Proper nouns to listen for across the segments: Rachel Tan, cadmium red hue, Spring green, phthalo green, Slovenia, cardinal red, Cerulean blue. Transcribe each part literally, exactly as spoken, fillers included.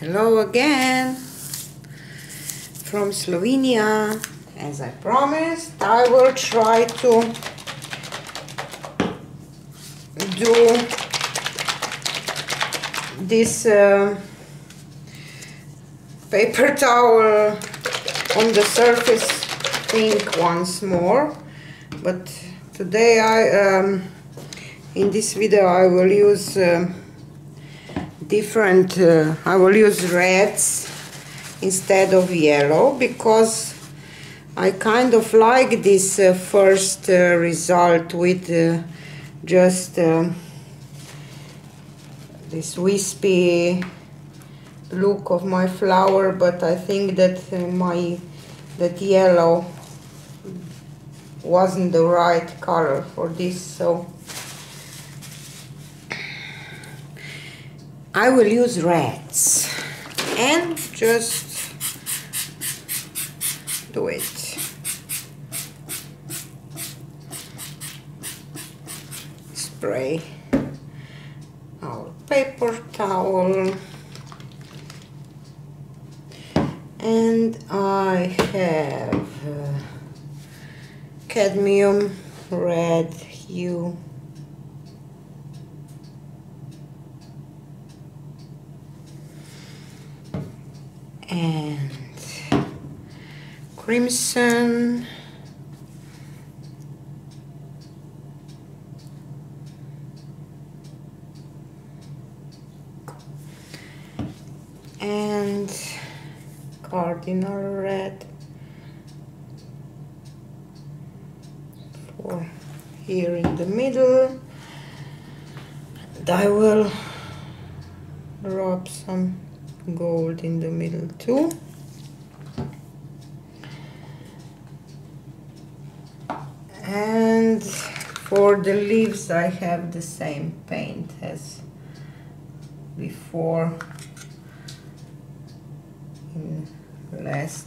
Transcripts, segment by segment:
Hello again from Slovenia. As I promised, I will try to do this uh, paper towel on the surface thing once more, but today I um, in this video I will use uh, different uh, I will use reds instead of yellow, because I kind of like this uh, first uh, result with uh, just uh, this wispy look of my flower, but I think that uh, my that yellow wasn't the right color for this, so I will use reds and just do it. Spray our paper towel. And I have uh, cadmium red hue. And crimson. And cardinal red for here in the middle, and I will rub some gold in the middle too. And for the leaves I have the same paint as before in last,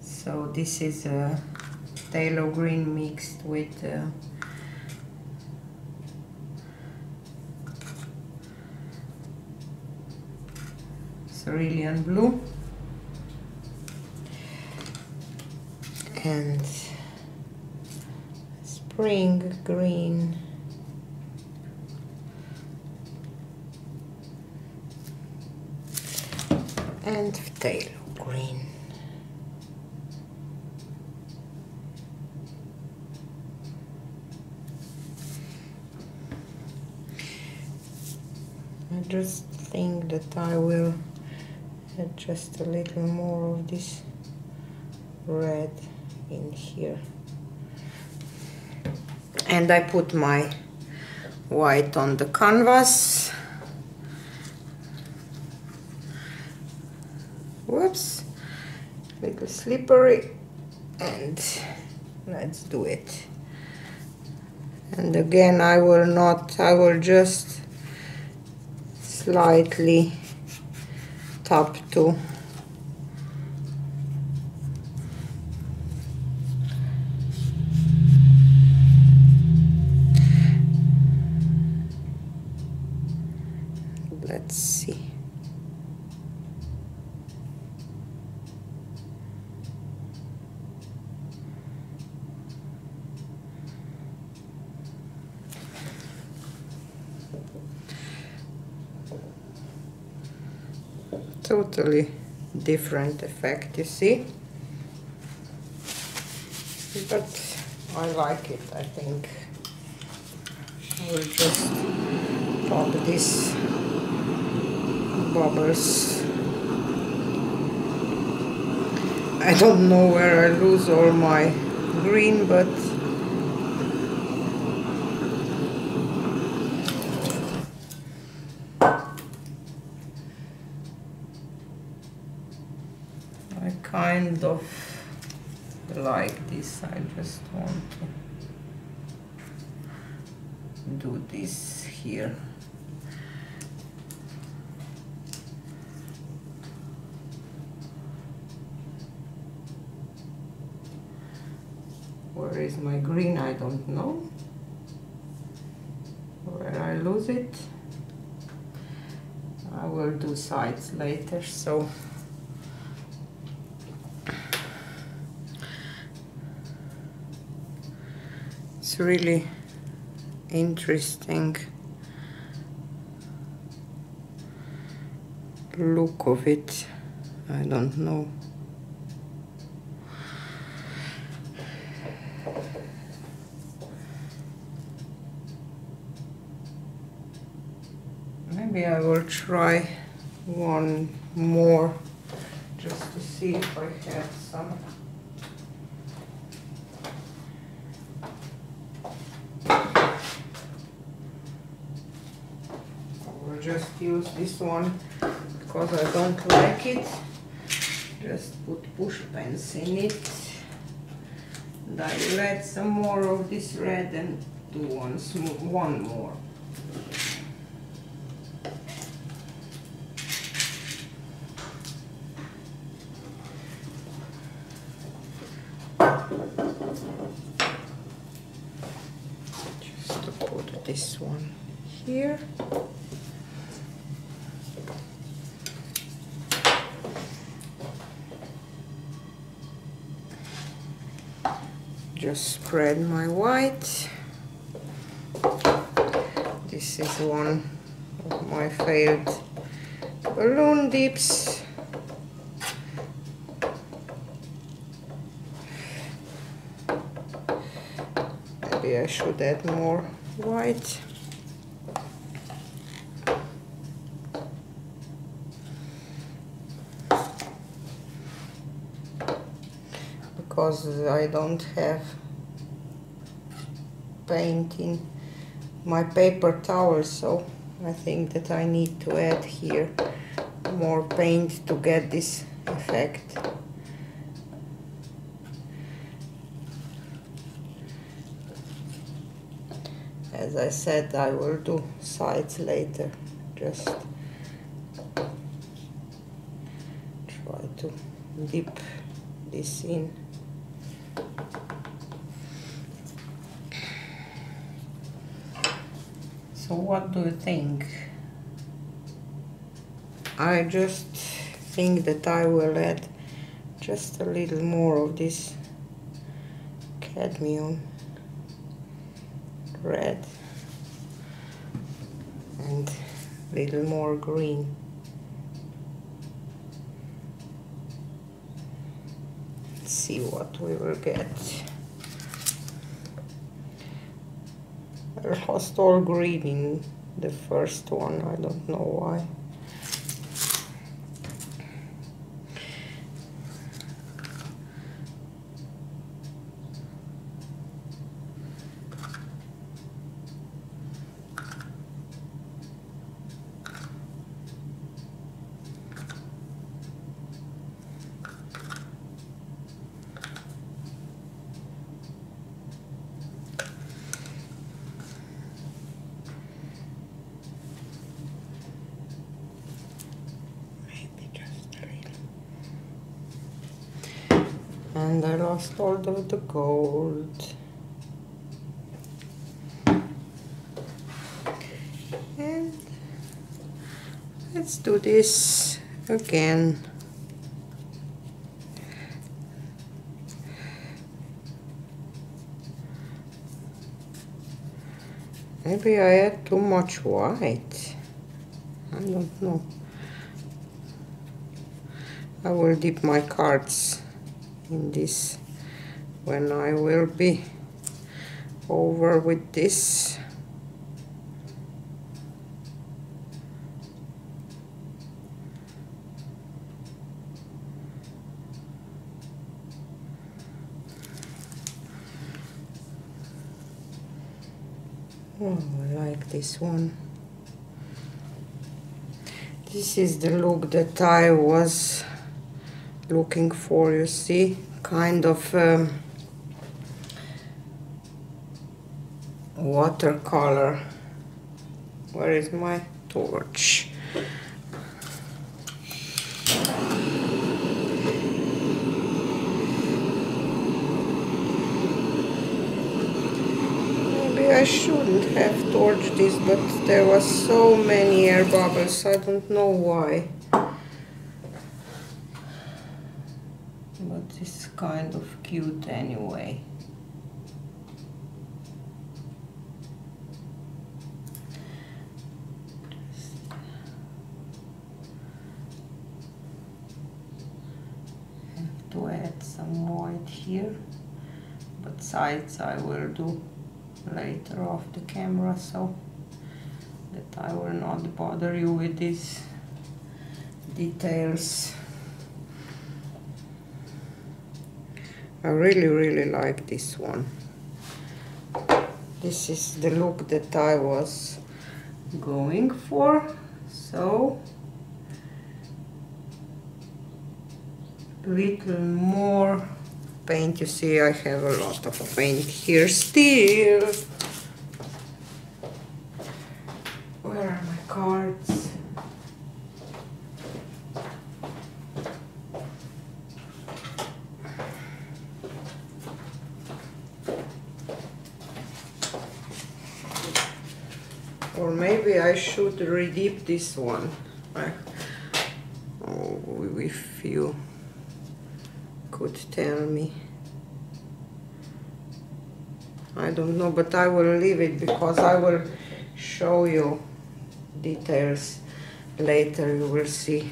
so this is a phthalo green mixed with uh, Cerulean blue, and Spring green, and phthalo green. I just think that I will add just a little more of this red in here. And I put my white on the canvas. Whoops, a little slippery. And let's do it. And again, I will not, I will just slightly tap to Let's see. Totally different effect, you see, but I like it. I think I will just pop this bubbles. I don't know where I lose all my green, but I kind of like this. I just want to do this here. Where is my green? I don't know where I lose it. I will will do sides later, so it's really interesting look of it. I don't know. Maybe I will try one more just to see if I have some. I will just use this one because I don't like it. Just put push pens in it. And I will add some more of this red and do one, one more. Just to put this one here. Just spread my white. This is one of my failed balloon dips. Maybe I should add more white. Because I don't have paint in my paper towel, so I think that I need to add here more paint to get this effect. As I said, I will do sides later, just try to dip this in. So what do you think? I just think that I will add just a little more of this cadmium red and a little more green. Let's see what we will get. I lost all green in the first one, I don't know why. And I lost all of the gold. And let's do this again. Maybe I had too much white. I don't know. I will dip my cards in this when I will be over with this. Oh, I like this one. This is the look that I was looking for, you see, kind of um, watercolor. Where is my torch? Maybe I should shouldn't have torched this, but there was so many air bubbles, I don't know why. But it's kind of cute anyway. Have to add some white here, but sides I will do later off the camera, so that I will not bother you with these details. I really really like this one. This is the look that I was going for, so little more paint. You see, I have a lot of paint here still. Where are my cards? Or maybe I should redip this one. Right. Oh, if you could tell me. I don't know, but I will leave it because I will show you details later. You will see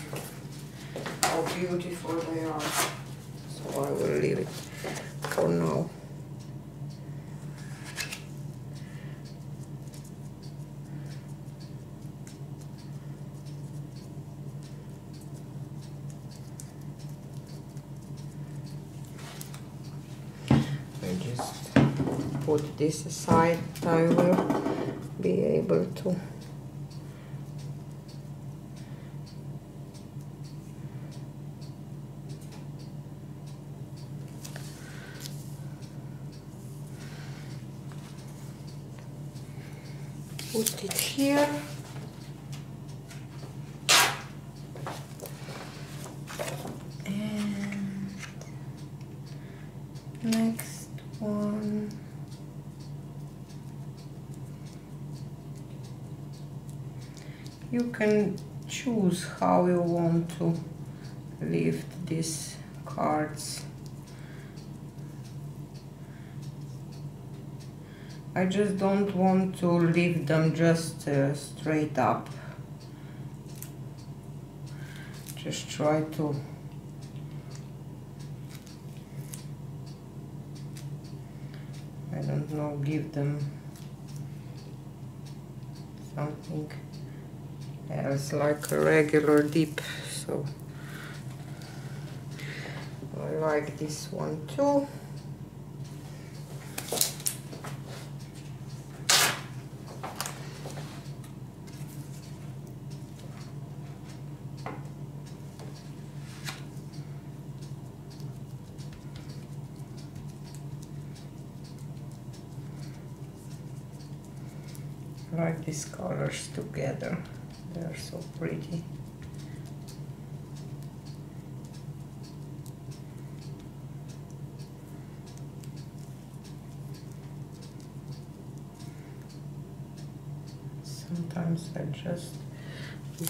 how beautiful they are. So I will leave it for now. Put this aside, I will be able to put it here. You can choose how you want to lift these cards. I just don't want to lift them just uh, straight up. Just try to I don't know, give them something. Yeah, it's like a regular dip, so I like this one too. I like these colors together. They're so pretty. Sometimes I just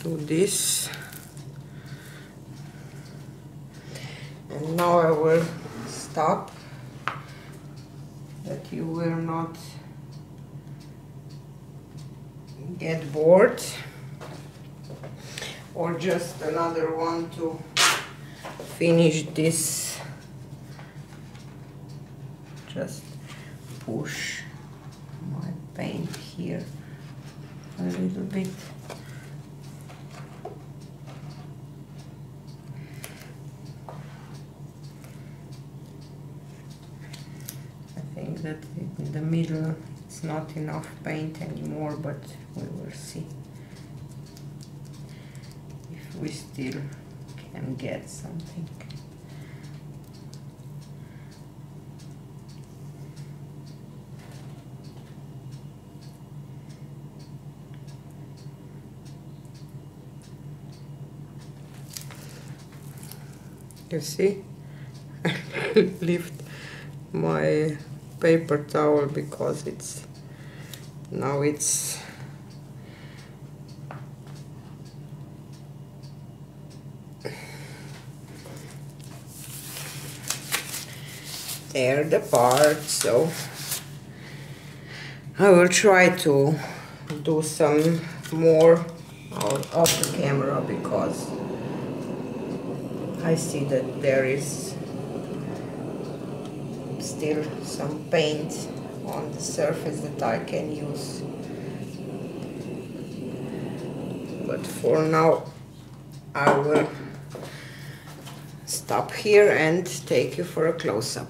do this. And now I will stop, that you will not get bored. Or just another one to finish this. Just push my paint here a little bit. I think that in the middle it's not enough paint anymore, but we will see. We still can get something. You see, I lift my paper towel because it's Now it's teared apart, so I will try to do some more out of the camera because I see that there is still some paint on the surface that I can use, but for now I will stop here and take you for a close-up.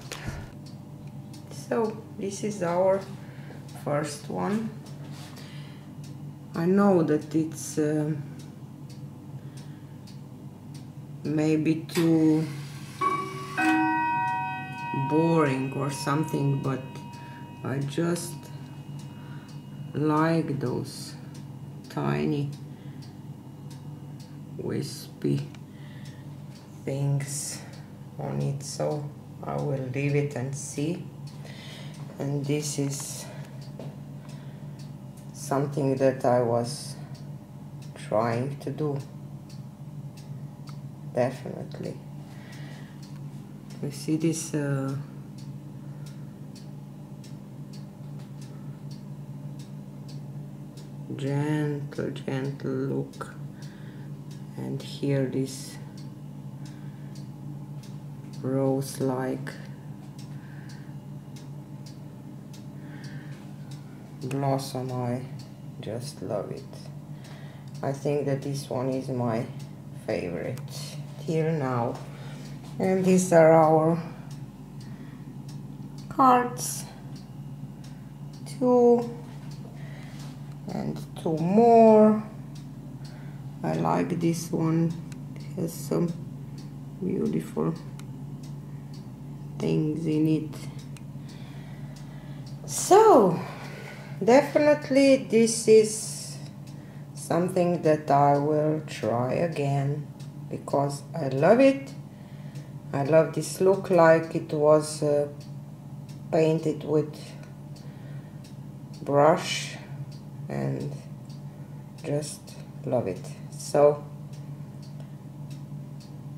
So this is our first one. I know that it's uh, maybe too boring or something, but I just like those tiny wispy things on it, so I will leave it and see. And this is something that I was trying to do, definitely. We see this uh, gentle gentle look, and here this rose like blossom. I just love it. I think that this one is my favorite till now. And these are our cards, two and two more. I like this one, it has some beautiful things in it. So definitely this is something that I will try again because I love it. I love this look, like it was uh, painted with brush, and just love it. So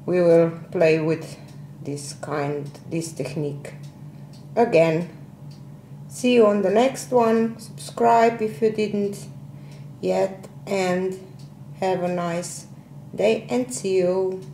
we will play with this kind, this technique again. See you on the next one. Subscribe if you didn't yet, and have a nice day, and see you.